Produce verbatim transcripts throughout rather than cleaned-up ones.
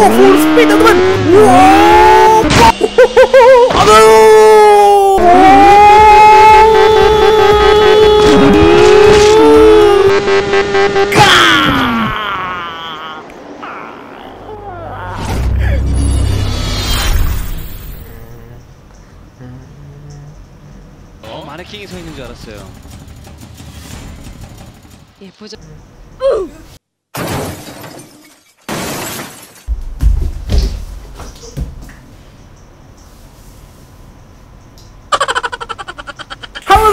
Oh, full speed teman-teman. Wow. Aduh. 어? 마네킹이 서 있는 줄 알았어요. 예, 보자.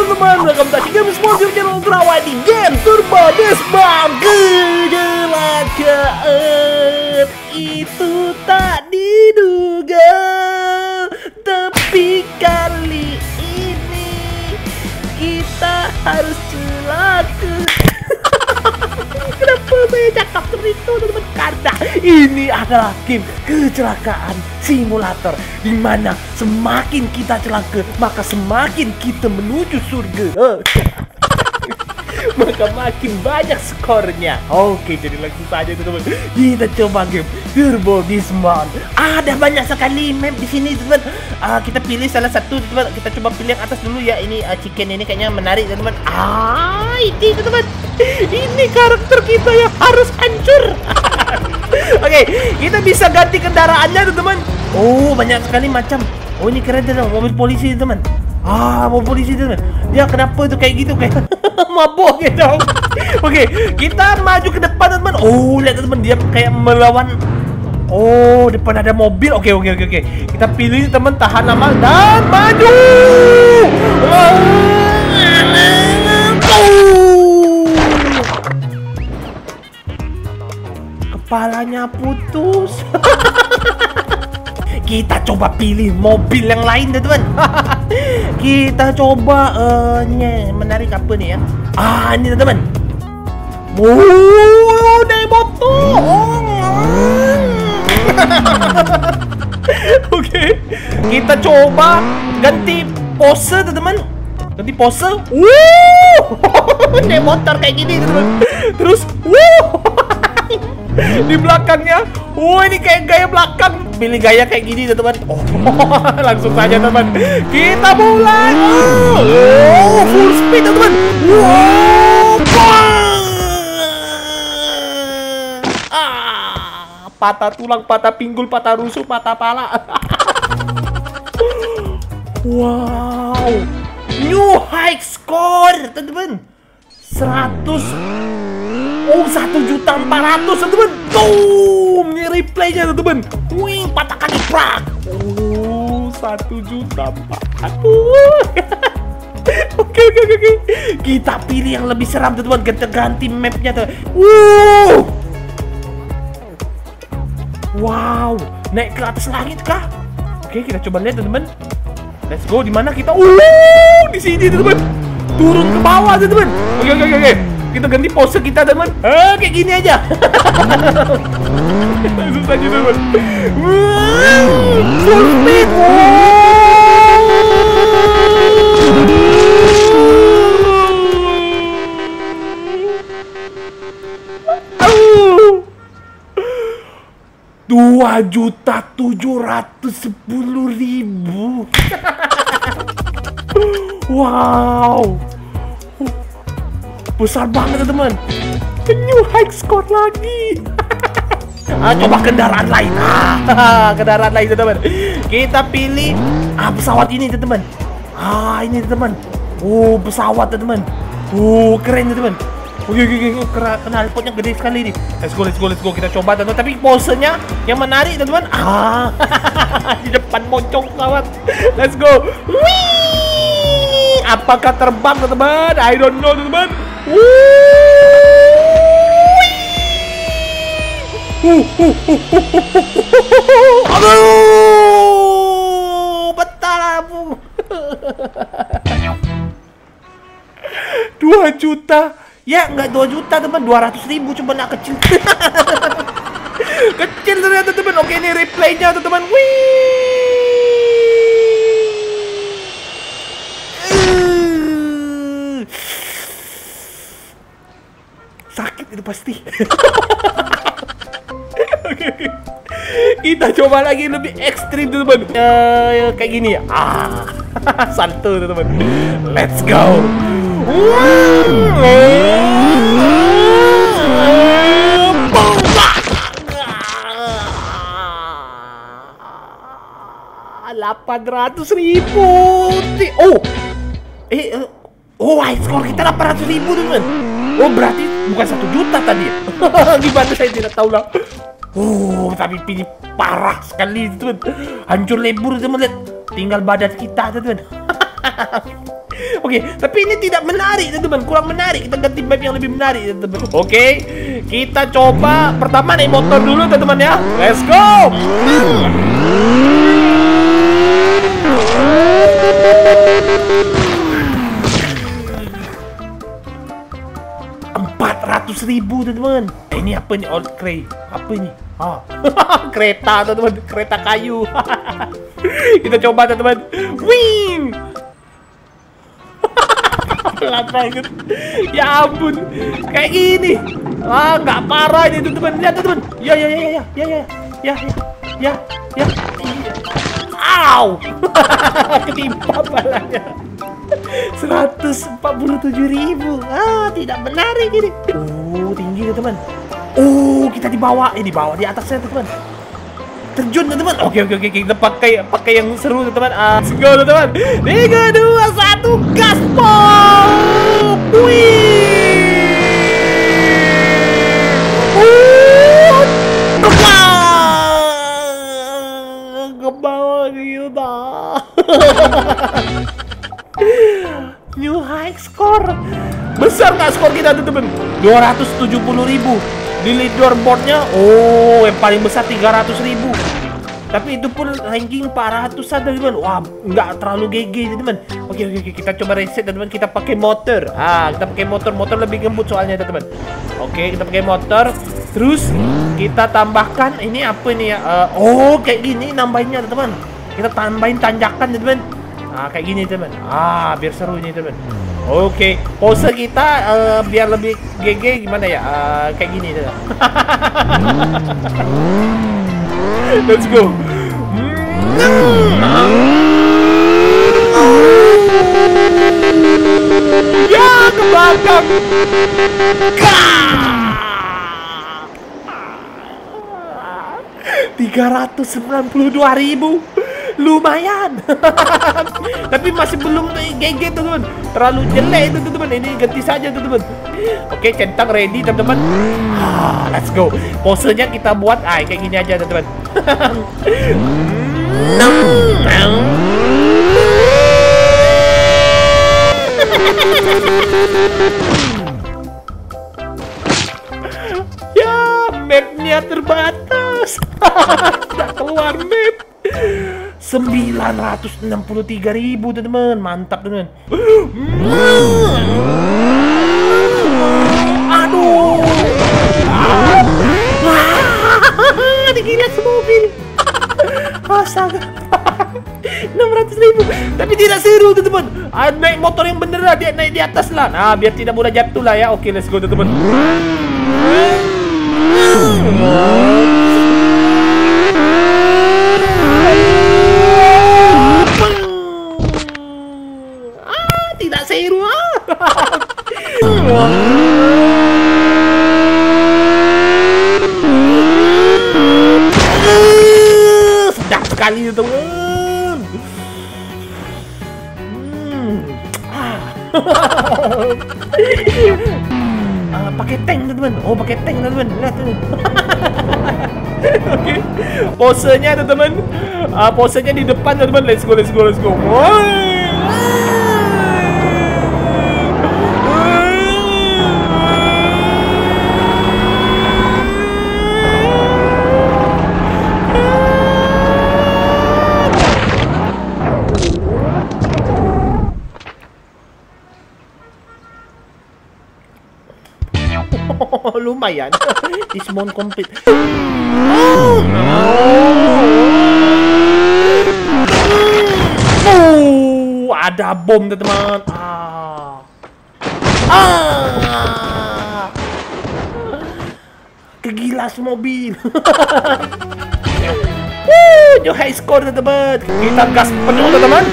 Teman-teman, welcome back to Games Monster Channel terawat di game Turbo Dismount. Gila gaet, itu tak diduga, tapi kali ini kita harus celaka. Kenapa saya cakap seperti itu, teman-teman? Karena ini adalah game kecelakaan simulator, dimana semakin kita celaka maka semakin kita menuju surga. Oh. Maka makin banyak skornya. Oke, jadi langsung saja teman-teman, kita coba game Turbo Dismount. Ada banyak sekali map di sini teman-teman. Uh, kita pilih salah satu teman-teman. Kita coba pilih yang atas dulu ya. Ini uh, chicken ini kayaknya menarik teman-teman. Ah, ini teman-teman. Ini karakter kita yang harus hancur. Oke, kita bisa ganti kendaraannya teman-teman. Oh, banyak sekali macam. Oh, ini keren teman-teman. Mobil polisi teman-teman. Ah, mobil polisi teman-teman. Dia kenapa tuh kayak gitu kayak mabok gitu. Oke, kita maju ke depan teman-teman. Oh, lihat teman-teman, dia kayak melawan. Oh, depan ada mobil. Oke, oke, oke, oke. Kita pilih teman, tahan lama dan maju. Kepalanya putus. Kita coba pilih mobil yang lain teman-teman. Kita coba uh, nye, menarik apa nih ya? Ah, ini teman-teman. Wow, naik motor. Oke, kita coba ganti pose teman-teman. Ganti pose. Wuh, naik motor kayak gini teman-teman. Terus, wuh. Di belakangnya, oh ini kayak gaya belakang. Pilih gaya kayak gini teman-teman. Oh, langsung saja teman. Kita mulai. Oh, full speed teman. Wow. Ah, patah tulang, patah pinggul, patah rusuk, patah pala. Wow. New high score teman-teman. seratus. Oh, satu juta empat ratus teman-teman. Tuh, ini replaynya teman-teman. Wih, patah kaki prak. Oh, satu juta empat ratus. Oke, oke, oke. Kita pilih yang lebih seram teman-teman. Ganti-ganti mapnya tuh. Wow. Wow, naik ke atas langit kah? Oke, kita coba lihat teman-teman. Let's go, di mana kita? Uh, di sini teman-teman. Turun ke bawah teman-teman. Oke, oke, oke. Kita ganti pose kita teman. Eh, kayak gini aja. Susah juga teman. Sulit. Dua juta tujuh ratus sepuluh ribu. Wow. Besar banget teman-teman. New high score lagi. Ah, coba kendaraan lain. Ah, kendaraan lain teman-teman. Kita pilih ah, pesawat ini teman-teman. Ah, ini teman-teman. Oh, pesawat teman-teman. Oh, keren teman-teman. Oke, oke, oke. Knalpotnya gede sekali nih. Let's go, let's go, let's go. Kita coba teman-teman. Tapi posenya yang menarik teman-teman. Ah, di depan moncong pesawat. Let's go. Wih! Apakah terbang teman-teman? I don't know teman-teman. Aduh, betal aku. dua juta. Ya, enggak dua juta, teman. dua ratus ribu cuma nak kecil. Kecil ternyata, teman. Oke, ini replaynya, teman. Wih. Sakit itu pasti. Oke, Kita coba lagi lebih ekstrim teman-teman. Uh, kayak gini ya. Ah, satu teman-teman. Let's go. delapan ratus ribu. Oh. Eh, uh. oh, skor kita delapan ratus ribu teman-teman. Oh, berarti bukan satu juta tadi ya. Gimana saya tidak tahu lah. Oh, tapi pilih parah sekali teman. Hancur lebur teman, lihat. Tinggal badan kita teman. Oke, okay, tapi ini tidak menarik teman, kurang menarik. Kita ganti map yang lebih menarik teman. Oke, okay, kita coba pertama naik motor dulu teman ya. Let's go. empat ratus ribu teman-teman. Ini apa nih? Old crate. Apa ini? Ah. Kereta teman-teman, kereta kayu. Kita coba teman-teman. Wing. Pelan banget. Ya ampun. Kayak gini. Ah, enggak parah ini teman-teman. Lihat teman. Ya ya ya ya ya ya ya ya ya. Au. Ketimpa palanya. seratus empat puluh tujuh ribu. Ah, tidak menarik ini. Oh, tinggi ya teman. Oh, kita dibawa, eh dibawa di atasnya teman. Terjun teman. Oke oke oke, kita pakai pakai yang seru teman. Ah, let's go teman. tiga dua satu gaspol. Wih. Ke bawah kita. New high score. Besar nggak skor kita tuh temen? dua ratus tujuh puluh ribu. Di leader boardnya, oh yang paling besar tiga ratus ribu. Tapi itu pun ranking empat ratusan temen. Wah, nggak terlalu G G temen. Oke oke, kita coba reset temen. Kita pakai motor. Ah, kita pakai motor. Motor lebih gembut soalnya temen. Oke, kita pakai motor. Terus kita tambahkan ini apa nih ya? Uh, oh kayak gini nambahinnya temen. Kita tambahin tanjakan temen. Nah, kayak gini teman. Ah, biar seru ini teman. Oke, okay. Pose kita uh, biar lebih G G gimana ya? Uh, kayak gini teman. Let's go. Ya, ke belakang. tiga ratus sembilan puluh dua ribu. Lumayan. Tapi masih belum G G tuh teman. Terlalu jelek itu tuh teman. Ini ganti saja tuh teman. Oke, centang ready teman-teman. Ah, let's go. Posenya kita buat ah kayak gini aja teman-teman. Ya, mapnya terbatas. Tidak keluar map. sembilan ratus enam puluh tiga ribu teman-teman. Mantap teman. Aduh. Dikira semobil. Astaga. enam ratus ribu. Tapi tidak seru teman-teman. Naik motor yang bener lah, dia naik di atas lah. Nah, biar tidak mudah jatuh lah ya. Oke, let's go teman-teman. Sedap sekali itu teman. Hmm. Ah. uh, pakai tank teman. Oh, pakai tank teman. Lihat tuh. Oke. Posenya tuh teman. Uh, posenya di depan teman. Let's go, let's go, let's go. Wow. Lumayan. Dismount complete. Oh, oh, ada bom teman. Ah. Ah. Kegilaan sebelas mobil. Wuh, new high score teman-teman. Kita gas penuh teman-teman.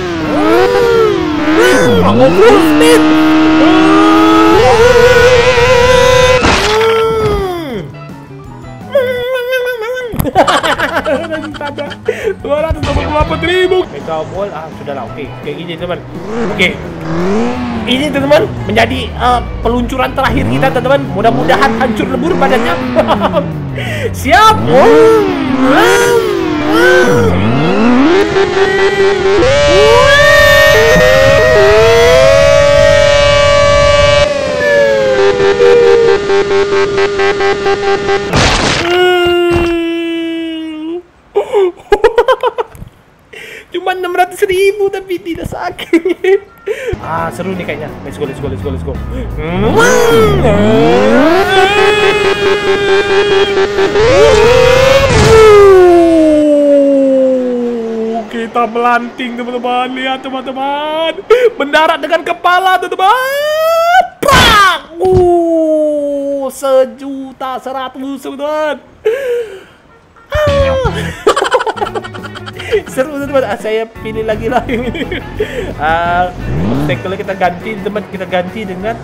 Mau full speed. dua ratus dua puluh delapan ribu. Metropol, ah sudahlah, oke, oke ini teman, oke. Ini teman-teman menjadi uh, peluncuran terakhir kita teman-teman. Mudah-mudahan hancur lebur badannya. Siap. Cuma enam ratus ribu tapi tidak sakit. Ah, seru nih kayaknya. Let's go, let's go, let's go, let's go. Kita melanting teman-teman. Lihat teman-teman, mendarat dengan kepala teman-teman. Prak! Uh, sejuta seratus teman-teman. Seru teman-teman. Ah, saya pilih lagi lah ini. Ah, obstacle kita ganti teman, kita ganti dengan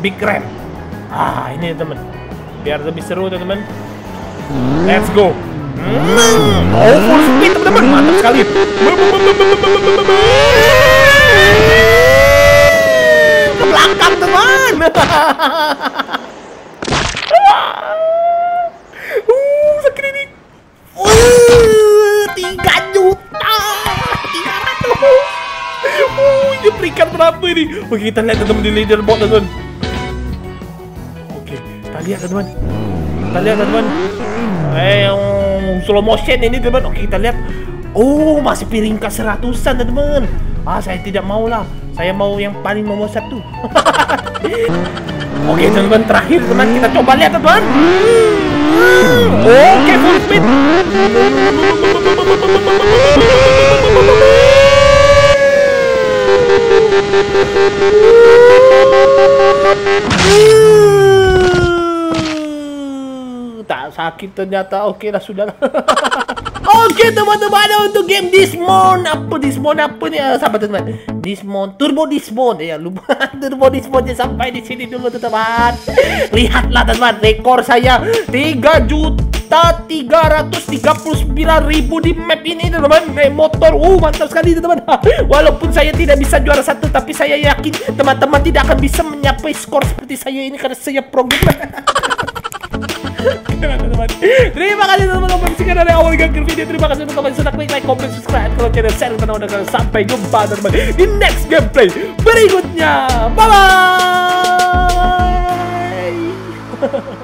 big ramp. Ah, ini teman, biar lebih seru teman-teman. Let's go. Hmm. Oh, full speed teman-teman, mantap sekali. Ke belakang teman. Berikan berapa ini? Oke, kita lihat teman-teman di leaderboard teman-teman. Oke, kita lihat teman-teman. Kita lihat teman-teman. Eh, slow motion ini teman-teman. Oke, kita lihat. Oh, masih piringkas seratusan teman-teman. Ah, saya tidak mau lah. Saya mau yang paling nomor satu. Oke, teman-teman, terakhir teman, kita coba lihat teman-teman. Oke, full speed. Tak sakit ternyata. Oke lah, sudah lah. Oke teman-teman, untuk game Dismount. Apa Dismount apa ni? Sahabat teman-teman, Dismount, Turbo Dismount. Ya lupa, Turbo Dismount je. Sampai di sini dulu teman-teman. Lihatlah teman-teman, rekor saya tiga juta tiga ratus tiga puluh sembilan ribu di map ini teman-teman. Naik motor, uh mantap sekali teman-teman. Walaupun saya tidak bisa juara satu, tapi saya yakin teman-teman tidak akan bisa mencapai skor seperti saya ini karena saya pro gamer. Terima kasih teman-teman menyaksikan dari awal hingga akhir video. Terima kasih untuk kalian sudah klik like, comment, subscribe kalau channel share teman-teman. Sampai jumpa teman-teman di next gameplay berikutnya. Bye bye.